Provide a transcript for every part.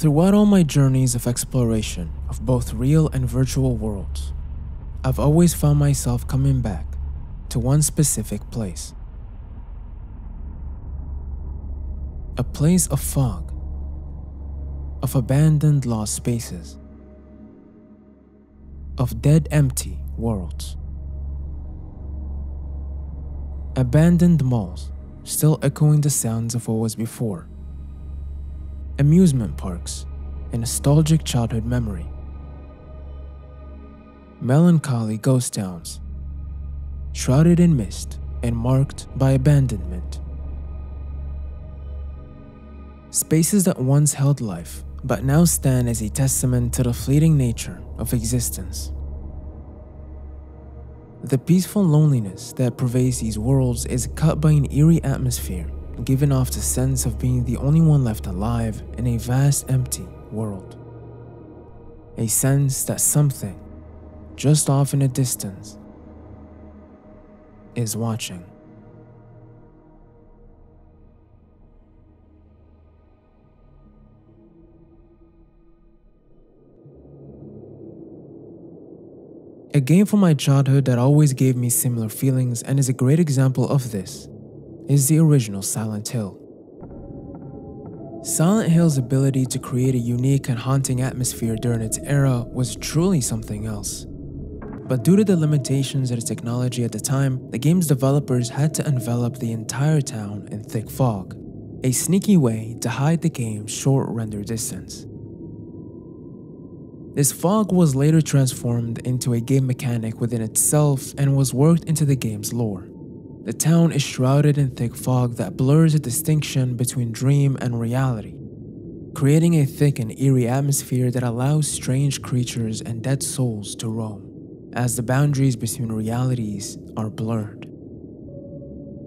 Throughout all my journeys of exploration of both real and virtual worlds, I've always found myself coming back to one specific place. A place of fog, of abandoned lost spaces, of dead empty worlds. Abandoned malls still echoing the sounds of what was before. Amusement parks, a nostalgic childhood memory. Melancholy ghost towns, shrouded in mist and marked by abandonment. Spaces that once held life, but now stand as a testament to the fleeting nature of existence. The peaceful loneliness that pervades these worlds is cut by an eerie atmosphere, giving off the sense of being the only one left alive in a vast, empty world. A sense that something, just off in the distance, is watching. A game from my childhood that always gave me similar feelings and is a great example of this is the original Silent Hill. Silent Hill's ability to create a unique and haunting atmosphere during its era was truly something else. But due to the limitations of the technology at the time, the game's developers had to envelop the entire town in thick fog, a sneaky way to hide the game's short render distance. This fog was later transformed into a game mechanic within itself and was worked into the game's lore. The town is shrouded in thick fog that blurs the distinction between dream and reality, creating a thick and eerie atmosphere that allows strange creatures and dead souls to roam, as the boundaries between realities are blurred.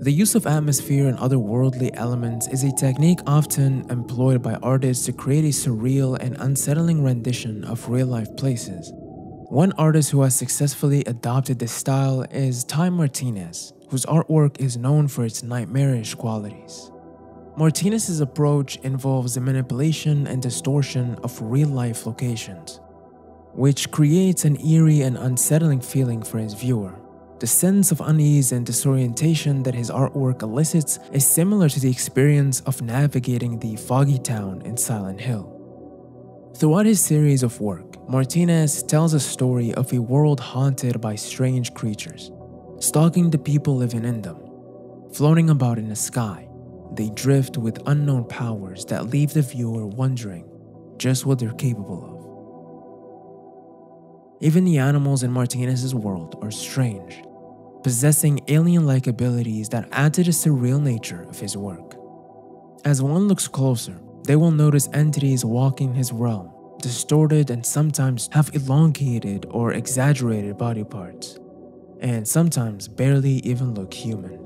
The use of atmosphere and otherworldly elements is a technique often employed by artists to create a surreal and unsettling rendition of real-life places. One artist who has successfully adopted this style is Tye Martinez, whose artwork is known for its nightmarish qualities. Martinez's approach involves the manipulation and distortion of real-life locations, which creates an eerie and unsettling feeling for his viewer. The sense of unease and disorientation that his artwork elicits is similar to the experience of navigating the foggy town in Silent Hill. Throughout his series of work, Martinez tells a story of a world haunted by strange creatures, stalking the people living in them. Floating about in the sky, they drift with unknown powers that leave the viewer wondering just what they're capable of. Even the animals in Martinez's world are strange, possessing alien-like abilities that add to the surreal nature of his work. As one looks closer, they will notice entities walking his realm, distorted and sometimes have elongated or exaggerated body parts, and sometimes barely even look human.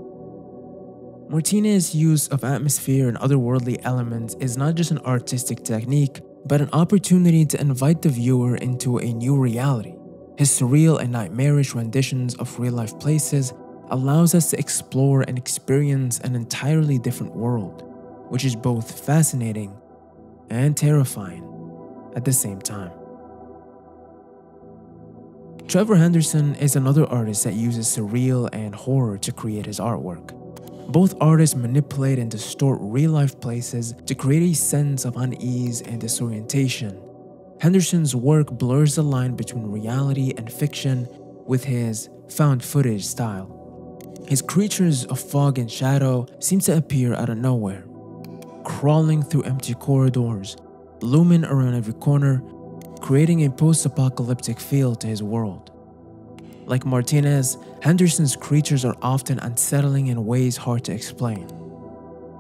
Martinez's use of atmosphere and otherworldly elements is not just an artistic technique, but an opportunity to invite the viewer into a new reality. His surreal and nightmarish renditions of real-life places allows us to explore and experience an entirely different world, which is both fascinating and terrifying at the same time. Trevor Henderson is another artist that uses surreal and horror to create his artwork. Both artists manipulate and distort real-life places to create a sense of unease and disorientation. Henderson's work blurs the line between reality and fiction with his found footage style. His creatures of fog and shadow seem to appear out of nowhere, crawling through empty corridors, looming around every corner, creating a post-apocalyptic feel to his world. Like Martinez, Henderson's creatures are often unsettling in ways hard to explain.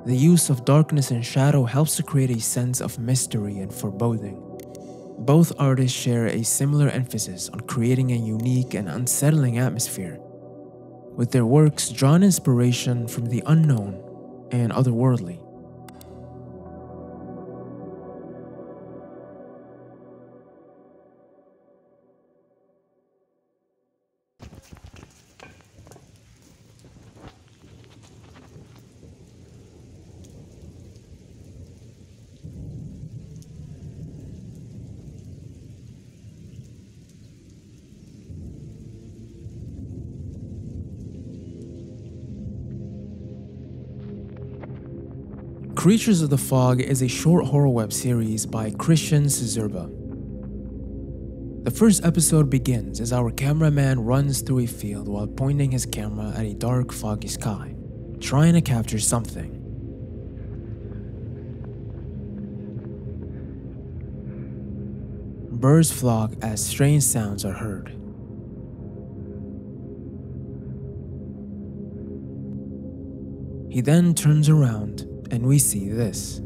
The use of darkness and shadow helps to create a sense of mystery and foreboding. Both artists share a similar emphasis on creating a unique and unsettling atmosphere, with their works drawing inspiration from the unknown and otherworldly. Creatures of the Fog is a short horror web series by Christian Szerba. The first episode begins as our cameraman runs through a field while pointing his camera at a dark, foggy sky, trying to capture something. Birds flock as strange sounds are heard. He then turns around and we see this.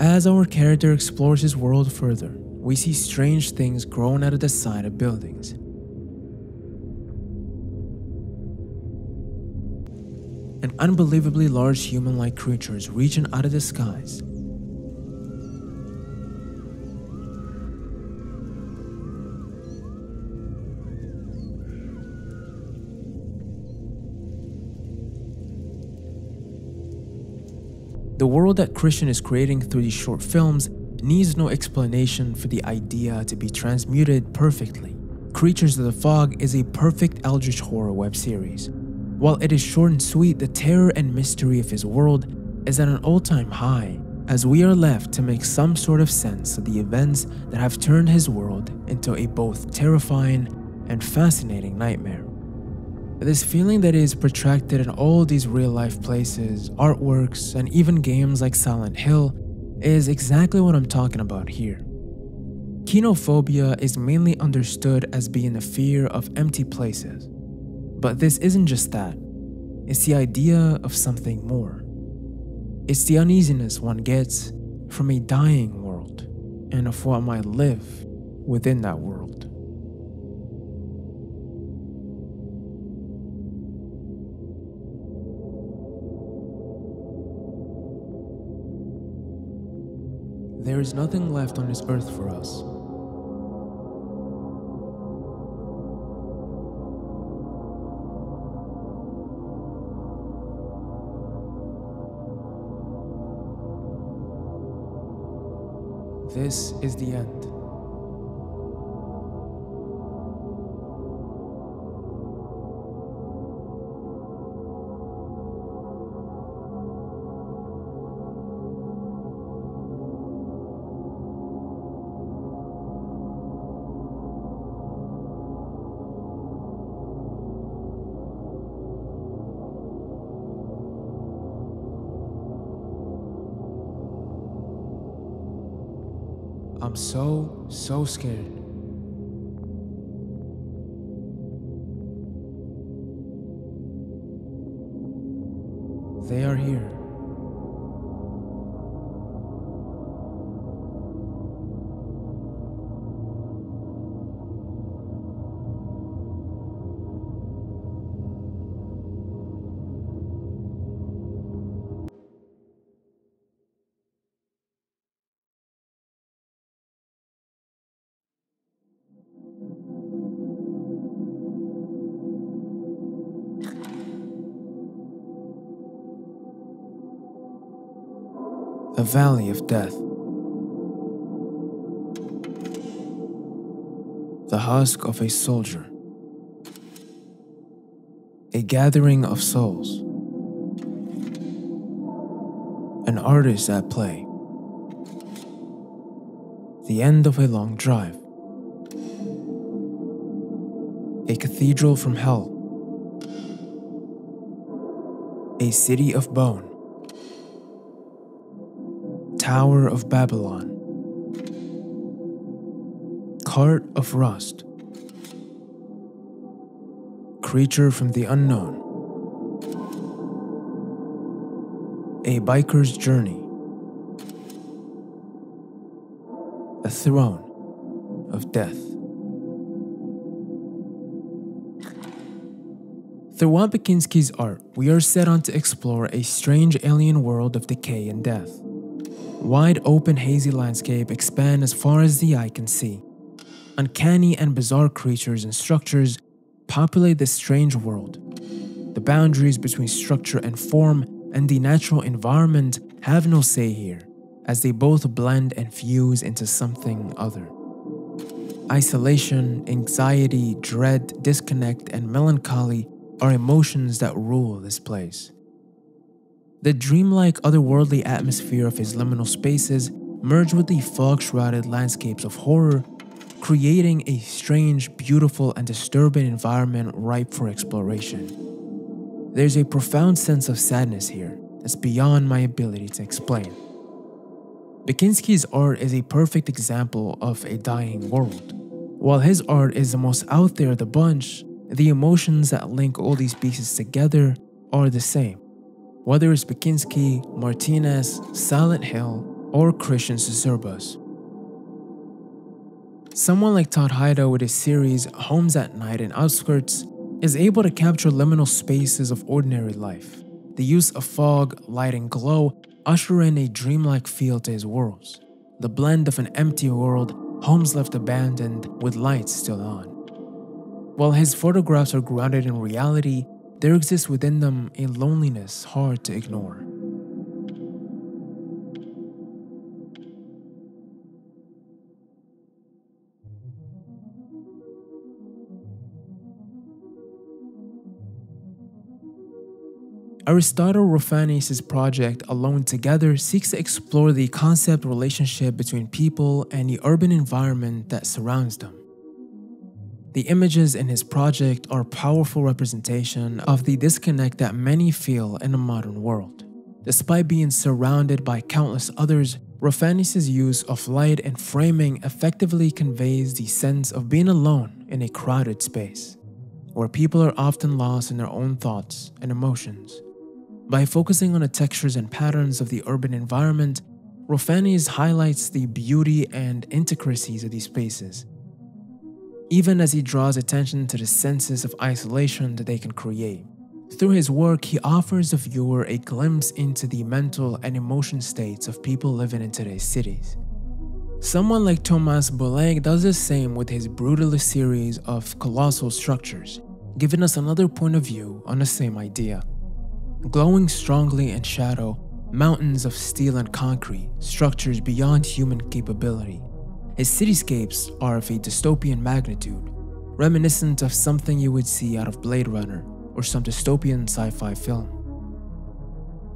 As our character explores his world further, we see strange things growing out of the side of buildings. And unbelievably large human-like creatures reaching out of the skies. The world that Christian is creating through these short films needs no explanation for the idea to be transmuted perfectly. Creatures of the Fog is a perfect eldritch horror web series. While it is short and sweet, the terror and mystery of his world is at an all-time high, as we are left to make some sort of sense of the events that have turned his world into a both terrifying and fascinating nightmare. This feeling that is protracted in all these real-life places, artworks, and even games like Silent Hill is exactly what I'm talking about here. Kenophobia is mainly understood as being the fear of empty places. But this isn't just that. It's the idea of something more. It's the uneasiness one gets from a dying world and of what might live within that world. There is nothing left on this earth for us. This is the end. I'm so scared. They are here. The Valley of Death. The husk of a soldier. A gathering of souls. An artist at play. The end of a long drive. A cathedral from hell. A city of bone. Tower of Babylon. Cart of Rust. Creature from the Unknown. A Biker's Journey. The Throne of Death. Mr. Juan Beksiński's art, we are set on to explore a strange alien world of decay and death. Wide open hazy landscape expand as far as the eye can see. Uncanny and bizarre creatures and structures populate this strange world. The boundaries between structure and form and the natural environment have no say here, as they both blend and fuse into something other. Isolation, anxiety, dread, disconnect, and melancholy are emotions that rule this place. The dreamlike, otherworldly atmosphere of his liminal spaces merge with the fog-shrouded landscapes of horror, creating a strange, beautiful, and disturbing environment ripe for exploration. There's a profound sense of sadness here that's beyond my ability to explain. Beksiński's art is a perfect example of a dying world. While his art is the most out there of the bunch, the emotions that link all these pieces together are the same. Whether it's Beksiński, Martinez, Silent Hill, or Christian Szerba's. Someone like Todd Hido with his series Homes at Night and Outskirts is able to capture liminal spaces of ordinary life. The use of fog, light, and glow usher in a dreamlike feel to his worlds. The blend of an empty world, homes left abandoned, with lights still on. While his photographs are grounded in reality, there exists within them a loneliness hard to ignore. Aristotel Roufanis' project Alone Together seeks to explore the concept relationship between people and the urban environment that surrounds them. The images in his project are a powerful representation of the disconnect that many feel in the modern world. Despite being surrounded by countless others, Roufanis' use of light and framing effectively conveys the sense of being alone in a crowded space, where people are often lost in their own thoughts and emotions. By focusing on the textures and patterns of the urban environment, Roufanis highlights the beauty and intricacies of these spaces, even as he draws attention to the senses of isolation that they can create. Through his work, he offers the viewer a glimpse into the mental and emotion states of people living in today's cities. Someone like Tomasz Bolek does the same with his brutalist series of colossal structures, giving us another point of view on the same idea. Glowing strongly in shadow, mountains of steel and concrete, structures beyond human capability. His cityscapes are of a dystopian magnitude, reminiscent of something you would see out of Blade Runner or some dystopian sci-fi film.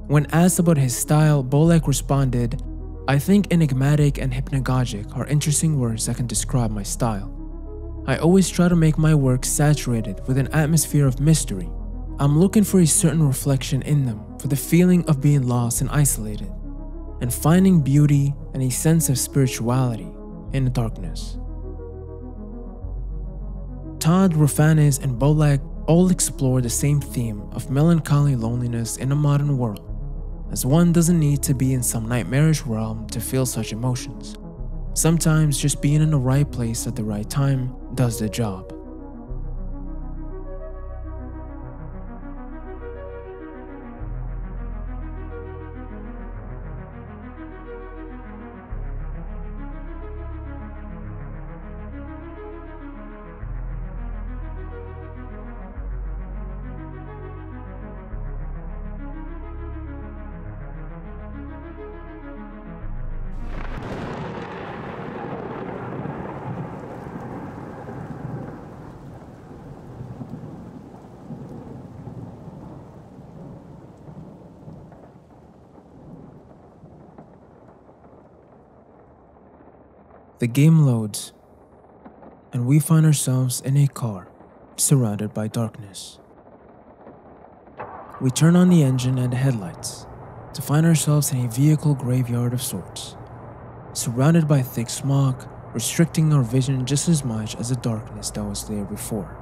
When asked about his style, Bolek responded, "I think enigmatic and hypnagogic are interesting words that can describe my style. I always try to make my work saturated with an atmosphere of mystery. I'm looking for a certain reflection in them, for the feeling of being lost and isolated, and finding beauty and a sense of spirituality in the darkness." Todd, Roufanis, and Bolek all explore the same theme of melancholy loneliness in a modern world, as one doesn't need to be in some nightmarish realm to feel such emotions. Sometimes just being in the right place at the right time does the job. The game loads, and we find ourselves in a car surrounded by darkness. We turn on the engine and the headlights to find ourselves in a vehicle graveyard of sorts, surrounded by thick smog, restricting our vision just as much as the darkness that was there before.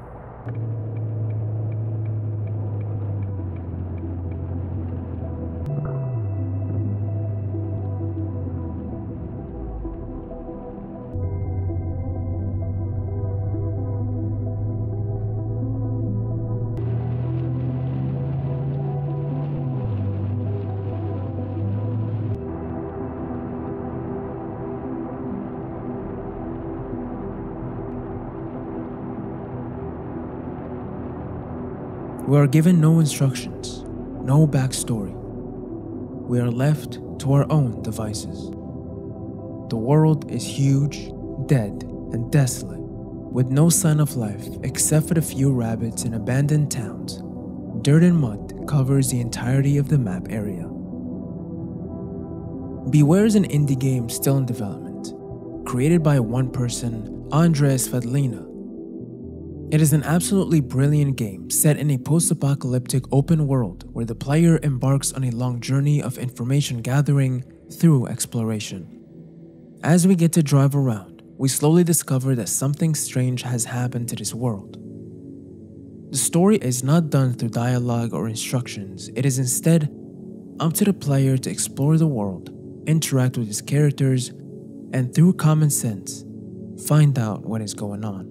We are given no instructions, no backstory. We are left to our own devices. The world is huge, dead, and desolate, with no sign of life except for the few rabbits in abandoned towns. Dirt and mud covers the entirety of the map area. Beware is an indie game still in development, created by one person, Andres Fedlina. It is an absolutely brilliant game set in a post-apocalyptic open world where the player embarks on a long journey of information gathering through exploration. As we get to drive around, we slowly discover that something strange has happened to this world. The story is not done through dialogue or instructions, it is instead up to the player to explore the world, interact with his characters, and through common sense, find out what is going on.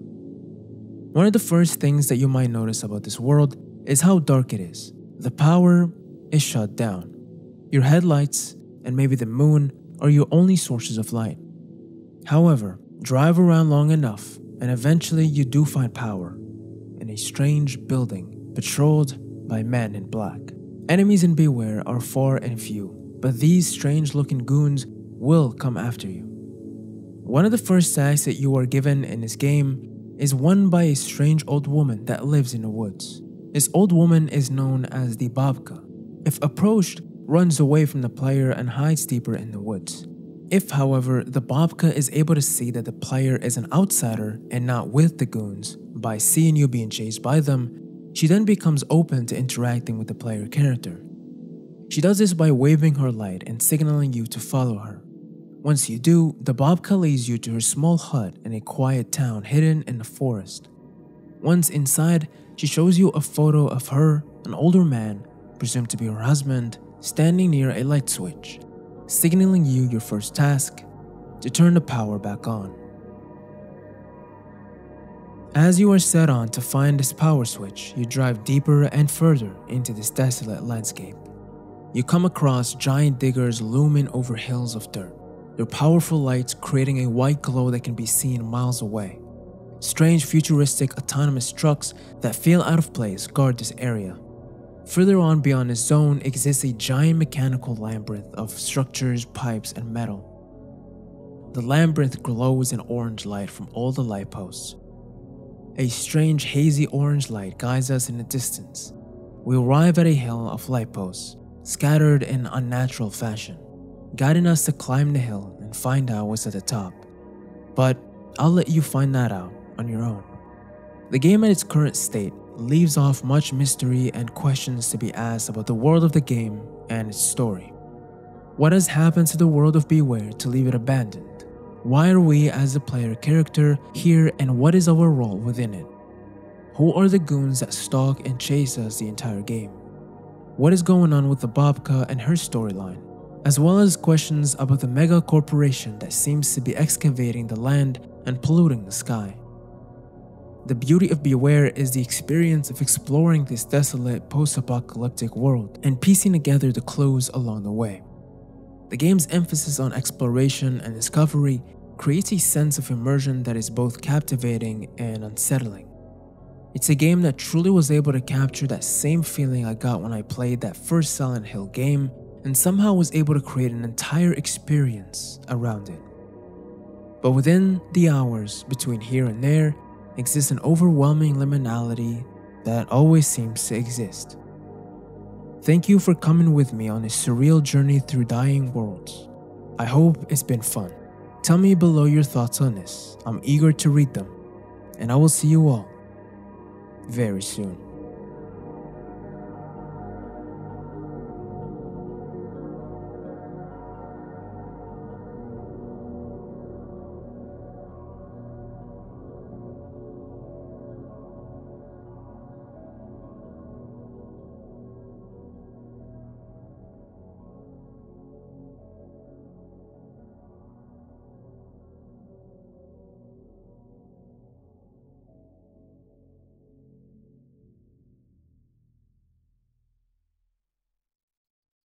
One of the first things that you might notice about this world is how dark it is. The power is shut down. Your headlights and maybe the moon are your only sources of light. However, drive around long enough and eventually you do find power in a strange building patrolled by men in black. Enemies in Beware are far and few, but these strange-looking goons will come after you. One of the first tasks that you are given in this game is one by a strange old woman that lives in the woods. This old woman is known as the Babka. If approached, runs away from the player and hides deeper in the woods. If, however, the Babka is able to see that the player is an outsider and not with the goons, by seeing you being chased by them, she then becomes open to interacting with the player character. She does this by waving her light and signaling you to follow her. Once you do, the Babka leads you to her small hut in a quiet town hidden in the forest. Once inside, she shows you a photo of her, an older man, presumed to be her husband, standing near a light switch, signaling you your first task, to turn the power back on. As you are set on to find this power switch, you drive deeper and further into this desolate landscape. You come across giant diggers looming over hills of dirt, their powerful lights creating a white glow that can be seen miles away. Strange futuristic autonomous trucks that feel out of place guard this area. Further on beyond this zone exists a giant mechanical labyrinth of structures, pipes, and metal. The labyrinth glows in orange light from all the light posts. A strange hazy orange light guides us in the distance. We arrive at a hill of light posts, scattered in unnatural fashion, guiding us to climb the hill and find out what's at the top. But I'll let you find that out on your own. The game at its current state leaves off much mystery and questions to be asked about the world of the game and its story. What has happened to the world of Beware to leave it abandoned? Why are we as the player character here and what is our role within it? Who are the goons that stalk and chase us the entire game? What is going on with the Babka and her storyline, as well as questions about the mega corporation that seems to be excavating the land and polluting the sky. The beauty of Beware is the experience of exploring this desolate post-apocalyptic world and piecing together the clues along the way. The game's emphasis on exploration and discovery creates a sense of immersion that is both captivating and unsettling. It's a game that truly was able to capture that same feeling I got when I played that first Silent Hill game and somehow was able to create an entire experience around it. But within the hours between here and there exists an overwhelming liminality that always seems to exist. Thank you for coming with me on this surreal journey through dying worlds. I hope it's been fun. Tell me below your thoughts on this. I'm eager to read them, and I will see you all very soon.